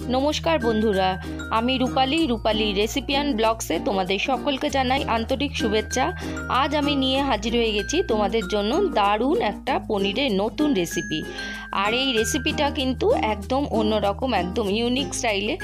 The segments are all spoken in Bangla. नमस्कार बंधुरा आमी रूपाली रूपाली रेसिपियान ब्लग से तुम्हारे सकल के जानाई आंतरिक शुभेच्छा। आज आमी निये हाजिर हो गेछी तुम्हारे जन्य दारुण एकटा पनीरेर नतून रेसिपि। और ये रेसिपिटा किन्तु एकदम अन्य रकम एकदम यूनिक स्टाइले।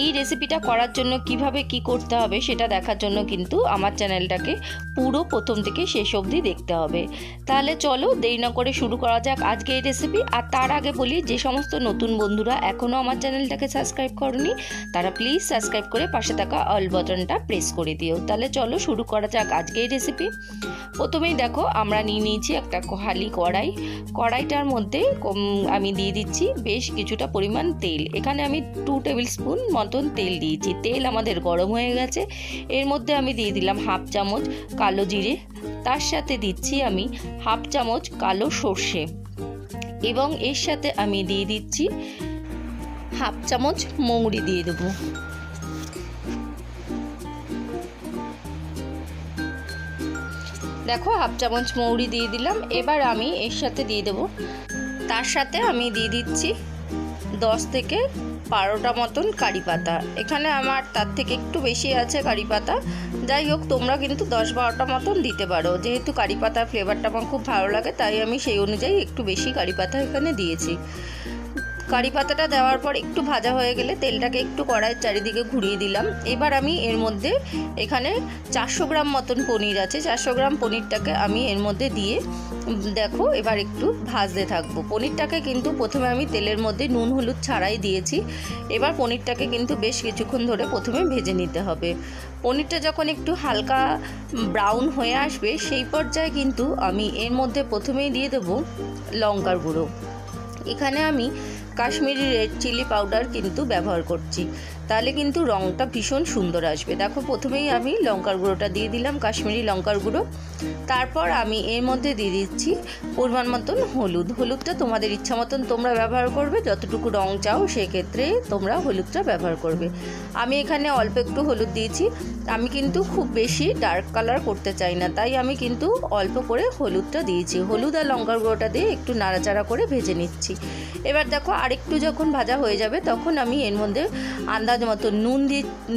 এই রেসিপিটা করার জন্য কিভাবে কি করতে হবে সেটা দেখার জন্য কিন্তু আমার চ্যানেলটাকে পুরো প্রথম থেকে শেষ অবধি দেখতে হবে। তাহলে চলো দেরি না করে শুরু করা যাক আজকে এই রেসিপি। আর তার আগে বলি, যে সমস্ত নতুন বন্ধুরা এখনো আমার চ্যানেলটাকে সাবস্ক্রাইব করনি তারা প্লিজ সাবস্ক্রাইব করে পাশে থাকা অল বাটনটা প্রেস করে দিও। তাহলে চলো শুরু করা যাক আজকে এই রেসিপি। প্রথমেই দেখো আমরা নিয়ে নিয়েছি একটা খালি কড়াই। কড়াইটার মধ্যে আমি দিয়ে দিচ্ছি বেশ কিছুটা পরিমাণ তেল। এখানে আমি 2 टेबिल स्पून মতন তেল দিয়েছি। তেল আমাদের গরম হয়ে গেছে। এর মধ্যে আমি দিয়ে দিলাম হাফ চামচ কালো জিরে, তার সাথে দিচ্ছি আমি হাফ চামচ কালো সর্ষে এবং এর সাথে আমি দিয়ে দিচ্ছি হাফ চামচ মৌরি দিয়ে দেবো। দেখো হাফ চামচ মৌরি দিয়ে দিলাম। এবার আমি এর সাথে দিয়ে দেবো, তার সাথে আমি দিয়ে দিচ্ছি 10 থেকে 12টা মতন কারি পাতা। এখানে আমার তার থেকে একটু বেশি আছে কারি পাতা। যাই হোক তোমরা কিন্তু 10-12টা মতন দিতে পারো। যেহেতু কারি পাতার ফ্লেভারটা আমার খুব ভালো লাগে তাই আমি সেই অনুযায়ী একটু বেশি কারি পাতা এখানে দিয়েছি। কারি পাতাটা দেওয়ার পর একটু ভাজা হয়ে গেলে তেলটাকে একটু কড়াইয়ের চারিদিকে ঘুরিয়ে দিলাম। এবার আমি এর মধ্যে এখানে 400 গ্রাম মতন পনির আছে, 400 গ্রাম পনিরটাকে আমি এর মধ্যে দিয়ে দেখো এবার একটু ভাজতে থাকবো। পনিরটাকে কিন্তু প্রথমে আমি তেলের মধ্যে নুন হলুদ ছাড়াই দিয়েছি। এবার পনিরটাকে কিন্তু বেশ কিছুক্ষণ ধরে প্রথমে ভেজে নিতে হবে। পনিরটা যখন একটু হালকা ব্রাউন হয়ে আসবে সেই পর্যায়ে কিন্তু আমি এর মধ্যে প্রথমেই দিয়ে দেবো লঙ্কার গুঁড়ো। এখানে আমি কাশ্মীরি রেড চিলি পাউডার কিন্তু ব্যবহার করছি, তাহলে কিন্তু রঙটা ভীষণ সুন্দর আসবে। দেখো প্রথমেই আমি লঙ্কার গুঁড়োটা দিয়ে দিলাম, কাশ্মীরি লঙ্কার গুঁড়ো। তারপর আমি এর মধ্যে দিয়ে দিচ্ছি পরিমাণ মতন হলুদ। হলুদটা তোমাদের ইচ্ছা মতন তোমরা ব্যবহার করবে, যতটুকু রঙ চাও সেক্ষেত্রে তোমরা হলুদটা ব্যবহার করবে। আমি এখানে অল্প একটু হলুদ দিয়েছি। আমি কিন্তু খুব বেশি ডার্ক কালার করতে চাই না, তাই আমি কিন্তু অল্প করে হলুদটা দিয়েছি। হলুদ আর লঙ্কার গুঁড়োটা দিয়ে একটু নাড়াচাড়া করে ভেজে নিচ্ছি। এবার দেখো আরেকটু যখন ভাজা হয়ে যাবে তখন আমি এর মধ্যে আন্দাজ মতো নুন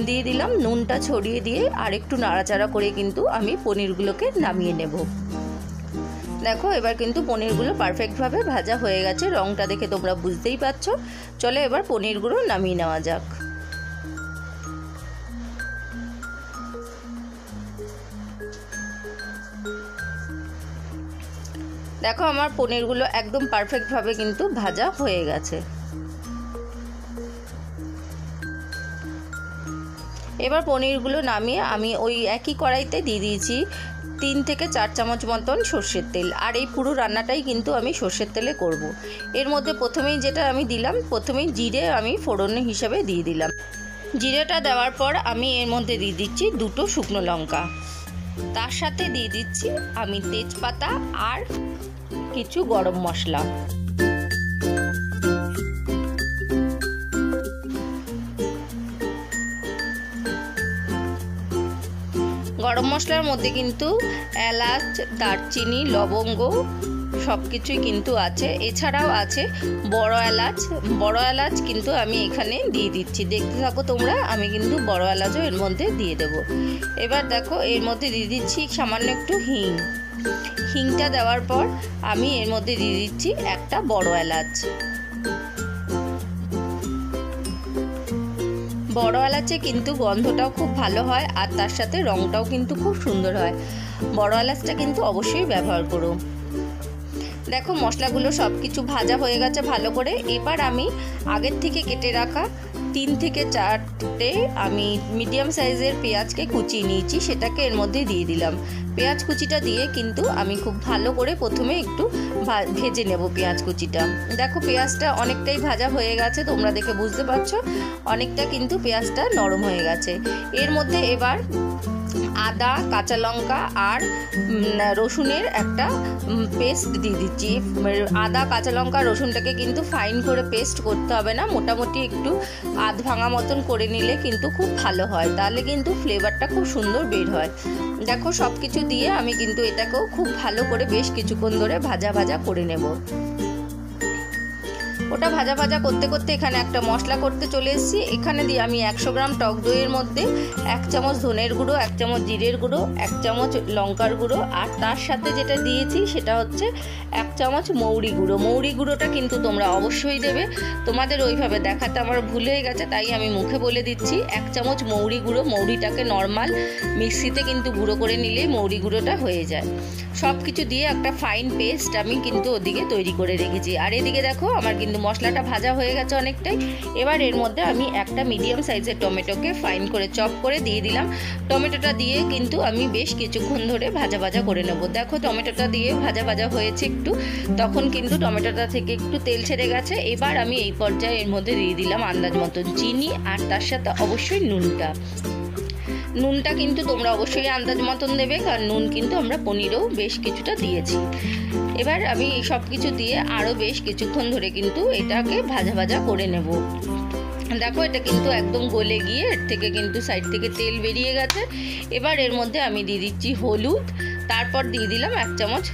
দিয়ে দিলাম। নুনটা ছড়িয়ে দিয়ে আরেকটু নাড়াচাড়া করে কিন্তু আমি পনিরগুলোকে নামিয়ে নেব। দেখো এবার কিন্তু পনিরগুলো পারফেক্টভাবে ভাজা হয়ে গেছে, রঙটা দেখে তোমরা বুঝতেই পারছো। চলো এবার পনিরগুলো নামিয়ে নেওয়া যাক। দেখো আমার পনিরগুলো একদম পারফেক্টভাবে কিন্তু ভাজা হয়ে গেছে। এবার পনিরগুলো নামিয়ে আমি ওই একই কড়াইতে দিয়ে দিয়েছি 3 থেকে 4 চামচ মতন সর্ষের তেল। আর এই পুরো রান্নাটাই কিন্তু আমি সর্ষের তেলে করব। এর মধ্যে প্রথমেই যেটা আমি দিলাম, প্রথমেই জিরে আমি ফোড়ন হিসাবে দিয়ে দিলাম। জিরেটা দেওয়ার পর আমি এর মধ্যে দিয়ে দিচ্ছি 2টো শুকনো লঙ্কা, তার সাথে দিয়ে দিচ্ছি আমি তেজপাতা আর কিছু গরম মশলা। গরম মশলার মধ্যে কিন্তু এলাচ, দারচিনি, লবঙ্গ সব কিছুই কিন্তু আছে। এছাড়াও আছে বড় এলাচ কিন্তু আমি এখানে দিয়ে দিচ্ছি। দেখতে থাকো তোমরা, আমি কিন্তু বড় এলাচও এর মধ্যে দিয়ে দেবো। এবার দেখো এর মধ্যে দিয়ে দিচ্ছি সামান্য একটু হিং। হিংটা দেওয়ার পর আমি এর মধ্যে দিয়ে দিচ্ছি একটা বড় এলাচ। বড় এলাচে কিন্তু গন্ধটাও খুব ভালো হয় আর তার সাথে রঙটাও কিন্তু খুব সুন্দর হয়। বড় এলাচটা কিন্তু অবশ্যই ব্যবহার করো। দেখো মশলাগুলো সব কিছু ভাজা হয়ে গেছে ভালো করে। এবার আমি আগের থেকে কেটে রাখা 3 থেকে 4টে আমি মিডিয়াম সাইজের পেঁয়াজকে কুচিয়ে নিয়েছি, সেটাকে এর মধ্যে দিয়ে দিলাম। পেঁয়াজ কুচিটা দিয়ে কিন্তু আমি খুব ভালো করে প্রথমে একটু ভেজে নেব পেঁয়াজ কুচিটা। দেখো পেঁয়াজটা অনেকটাই ভাজা হয়ে গেছে, তোমরা দেখে বুঝতে পারছো অনেকটা কিন্তু পেঁয়াজটা নরম হয়ে গেছে। এর মধ্যে এবার আদা, কাঁচা লঙ্কা আর রসুনের একটা পেস্ট দিয়ে দিচ্ছি। আদা, কাঁচা লঙ্কা, রসুনটাকে কিন্তু ফাইন করে পেস্ট করতে হবে না, মোটামুটি একটু আধ ভাঙা মতন করে নিলে কিন্তু খুব ভালো হয়। তাহলে কিন্তু ফ্লেভারটা খুব সুন্দর বের হয়। দেখো সব কিছু দিয়ে আমি কিন্তু এটাকেও খুব ভালো করে বেশ কিছুক্ষণ ধরে ভাজা ভাজা করে নেব। ওটা ভাজা ভাজা করতে করতে এখানে একটা মশলা করতে চলে এসেছি। এখানে দিয়ে আমি 100 গ্রাম টক দইয়ের মধ্যে 1 চামচ ধনের গুঁড়ো, 1 চামচ জিরের গুঁড়ো, 1 চামচ লঙ্কার গুঁড়ো, আর তার সাথে যেটা দিয়েছি সেটা হচ্ছে 1 চামচ মৌরি গুঁড়ো। মৌরি গুঁড়োটা কিন্তু তোমরা অবশ্যই দেবে, তোমাদের ওইভাবে দেখাতে আমার ভুল হয়ে গেছে তাই আমি মুখে বলে দিচ্ছি। 1 চামচ মৌরি গুঁড়ো, মৌরিটাকে নর্মাল মিক্সিতে কিন্তু গুঁড়ো করে নিলেই মৌরি গুঁড়োটা হয়ে যায়। সব কিছু দিয়ে একটা ফাইন পেস্ট আমি কিন্তু ওদিকে তৈরি করে রেখেছি। আর এদিকে দেখো আমার কিন্তু মশলাটা ভাজা হয়ে গেছে অনেকটাই। এবার এর মধ্যে আমি একটা মিডিয়াম সাইজের টমেটোকে ফাইন করে চপ করে দিয়ে দিলাম। টমেটোটা দিয়ে কিন্তু আমি বেশ কিছুক্ষণ ধরে ভাজা ভাজা করে নেব। দেখো টমেটোটা দিয়ে ভাজা ভাজা হয়েছে একটু, তখন কিন্তু টমেটোটা থেকে একটু তেল ছেড়ে গেছে। এবার আমি এই পর্যায়ে এর মধ্যে দিয়ে দিলাম আন্দাজ মতো চিনি, আর তার সাথে অবশ্যই নুনটা। নুনটা কিন্তু তোমরা অবশ্যই আন্দাজ মতন দেবে, কারণ নুন কিন্তু আমরা পনিরেও বেশ কিছুটা দিয়েছি। এবার আমি এই সব কিছু দিয়ে আরও বেশ কিছুক্ষণ ধরে কিন্তু এটাকে ভাজা ভাজা করে নেব। দেখো এটা কিন্তু একদম গলে গিয়ে এর থেকে কিন্তু সাইড থেকে তেল বেরিয়ে গেছে। এবার এর মধ্যে আমি দিয়ে দিচ্ছি হলুদ, তারপর দিয়ে দিলাম 1 চামচ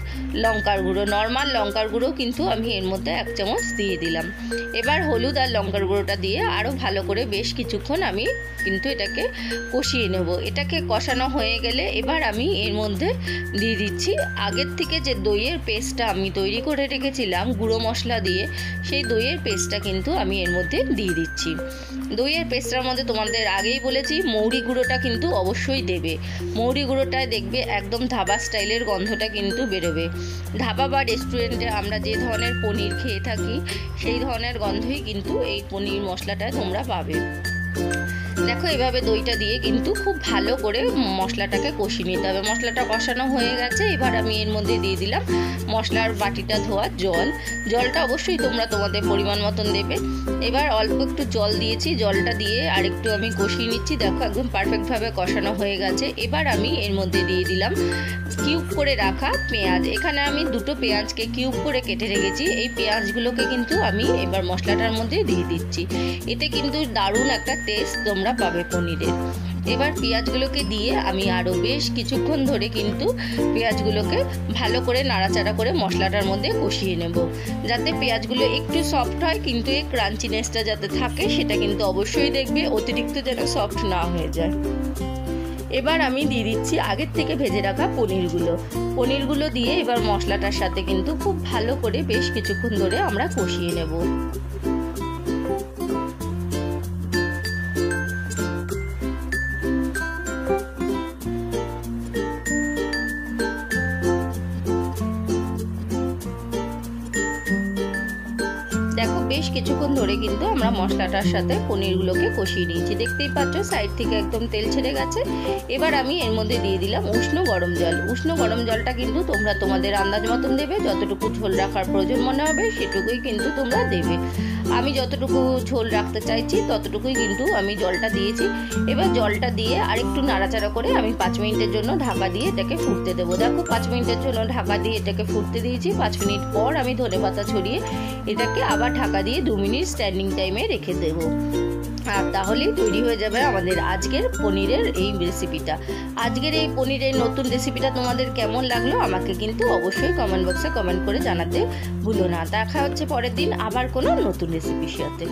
লঙ্কার গুঁড়ো। নর্মাল লঙ্কার গুঁড়ো কিন্তু আমি এর মধ্যে 1 চামচ দিয়ে দিলাম। এবার হলুদ আর লঙ্কার গুঁড়োটা দিয়ে আরও ভালো করে বেশ কিছুক্ষণ আমি কিন্তু এটাকে কষিয়ে নেব। এটাকে কষানো হয়ে গেলে এবার আমি এর মধ্যে দিয়ে দিচ্ছি আগের থেকে যে দইয়ের পেস্টটা আমি তৈরি করে রেখেছিলাম গুঁড়ো মশলা দিয়ে, সেই দইয়ের পেস্টটা কিন্তু আমি এর মধ্যে দিয়ে দিচ্ছি। দইয়ের পেস্টটার মধ্যে তোমাদের আগেই বলেছি মৌরি গুঁড়োটা কিন্তু অবশ্যই দেবে। মৌরি গুঁড়োটায় দেখবে একদম ধাবা স্টাইলের গন্ধটা কিন্তু বেরোবে। ধাবা বা রেস্টুরেন্টে আমরা যে ধরনের পনির খেয়ে থাকি সেই ধরনের গন্ধই কিন্তু এই পনির মশলাটায় তোমরা পাবে। দেখো এভাবে দইটা দিয়ে কিন্তু খুব ভালো করে মশলাটাকে কষিয়ে নিতে হবে। মশলাটা কষানো হয়ে গেছে। এবার আমি এর মধ্যে দিয়ে দিলাম মশলার বাটিটা ধোয়া জল। জলটা অবশ্যই তোমরা তোমাদের পরিমাণ মতন দেবে। এবার অল্প একটু জল দিয়েছি, জলটা দিয়ে আরেকটু আমি কষিয়ে নিচ্ছি। দেখো একদম পারফেক্টভাবে কষানো হয়ে গেছে। এবার আমি এর মধ্যে দিয়ে দিলাম কিউব করে রাখা পেঁয়াজ। এখানে আমি 2টো পেঁয়াজকে কিউব করে কেটে রেখেছি। এই পেঁয়াজগুলোকে কিন্তু আমি এবার মশলাটার মধ্যে দিয়ে দিচ্ছি। এতে কিন্তু দারুণ একটা টেস্ট তোমরা পাবে পনিরের। এবার পেঁয়াজগুলোকে দিয়ে আমি আরও বেশ কিছুক্ষণ ধরে কিন্তু পেঁয়াজগুলোকে ভালো করে নাড়াচাড়া করে মশলাটার মধ্যে কষিয়ে নেব, যাতে পেঁয়াজগুলো একটু সফট হয়, কিন্তু এই ক্রাঞ্চিনেসটা যাতে থাকে সেটা কিন্তু অবশ্যই দেখবে, অতিরিক্ত যেন সফট না হয়ে যায়। এবার আমি দিয়ে দিচ্ছি আগের থেকে ভেজে রাখা পনিরগুলো। পনিরগুলো দিয়ে এবার মশলাটার সাথে কিন্তু খুব ভালো করে বেশ কিছুক্ষণ ধরে আমরা কষিয়ে নেব। দেখো বেশ কিছুক্ষণ ধরে কিন্তু আমরা মশলাটার সাথে পনিরগুলোকে কষিয়ে নিয়েছি। দেখতেই পাচ্ছ সাইড থেকে একদম তেল ছেড়ে গেছে। এবার আমি এর মধ্যে দিয়ে দিলাম উষ্ণ গরম জল। উষ্ণ গরম জলটা কিন্তু তোমরা তোমাদের আন্দাজ মতন দেবে, যতটুকু ঝোল রাখার প্রয়োজন মনে হবে সেটুকুই কিন্তু তোমরা দেবে। আমি যতটুকু ঝোল রাখতে চাইছি ততটুকুই কিন্তু আমি জলটা দিয়েছি। এবার জলটা দিয়ে আরেকটু নাড়াচাড়া করে আমি 5 মিনিটের জন্য ঢাকা দিয়ে এটাকে ফুটতে দেবো। দেখো 5 মিনিটের জন্য ঢাকা দিয়ে এটাকে ফুটতে দিয়েছি। 5 মিনিট পর আমি ধনেপাতা ছড়িয়ে এটাকে আবার ঢাকা দিয়ে 2 মিনিট স্ট্যান্ডিং টাইমে রেখে দেবো, আর তাহলেই তৈরি হয়ে যাবে আমাদের আজকের পনিরের এই রেসিপিটা। আজকের এই পনিরের নতুন রেসিপিটা তোমাদের কেমন লাগলো আমাকে কিন্তু অবশ্যই কমেন্ট বক্সে কমেন্ট করে জানাতে ভুলো না। দেখা হচ্ছে পরের দিন আবার কোনো নতুন রেসিপির সাথে।